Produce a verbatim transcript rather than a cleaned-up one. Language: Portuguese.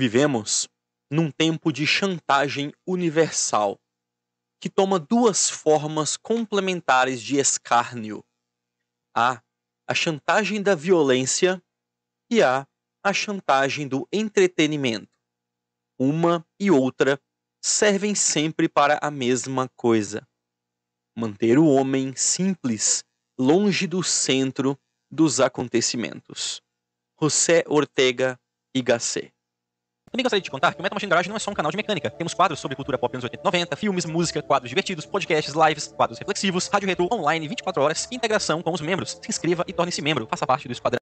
Vivemos num tempo de chantagem universal, que toma duas formas complementares de escárnio. Há a chantagem da violência e há a chantagem do entretenimento. Uma e outra servem sempre para a mesma coisa: manter o homem simples, longe do centro dos acontecimentos. José Ortega e Gasset. Também gostaria de te contar que o Metal Machine Garage não é só um canal de mecânica. Temos quadros sobre cultura pop anos oitenta e noventa, filmes, música, quadros divertidos, podcasts, lives, quadros reflexivos, rádio retrô online vinte e quatro horas, integração com os membros. Se inscreva e torne-se membro. Faça parte do esquadrão.